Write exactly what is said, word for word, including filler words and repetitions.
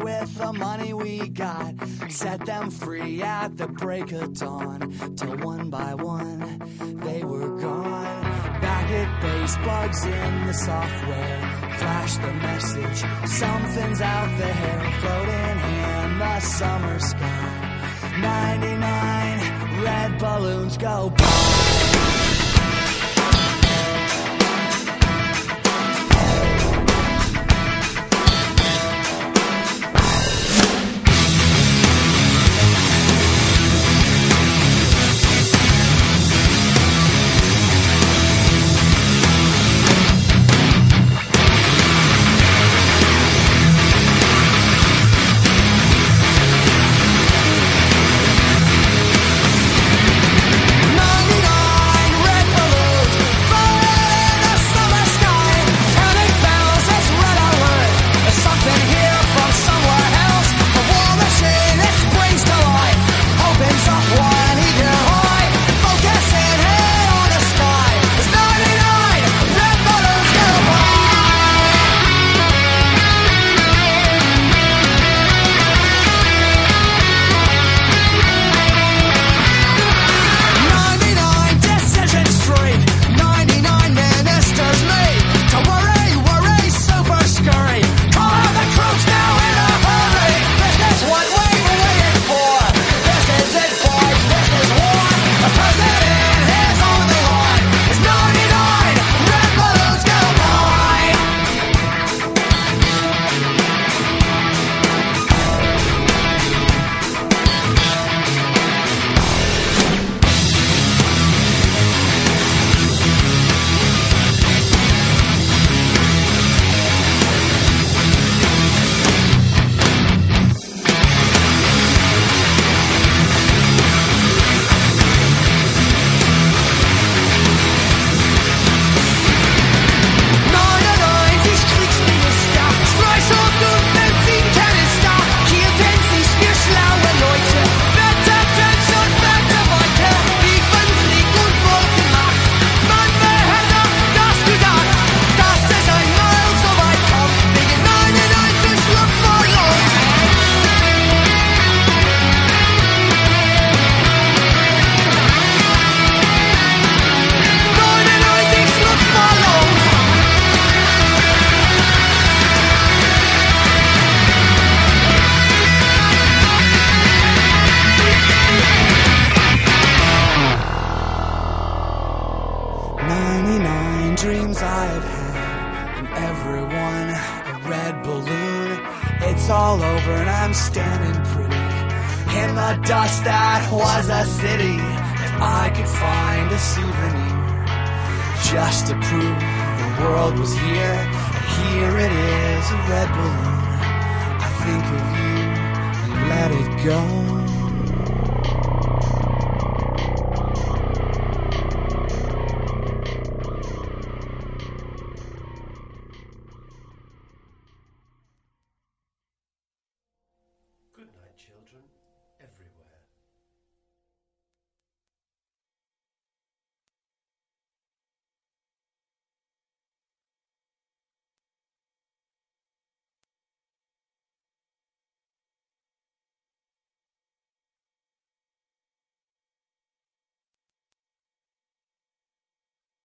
with the money we got. Set them free at the break of dawn, till one by one they were gone. Back at base, bugs in the software, flash the message, something's out there, floating in the summer sky. ninety-nine red balloons go pop. ninety-nine dreams I have had, and every one a red balloon. It's all over and I'm standing pretty in the dust that was a city. If I could find a souvenir just to prove the world was here, and here it is, a red balloon. I think of you and let it go.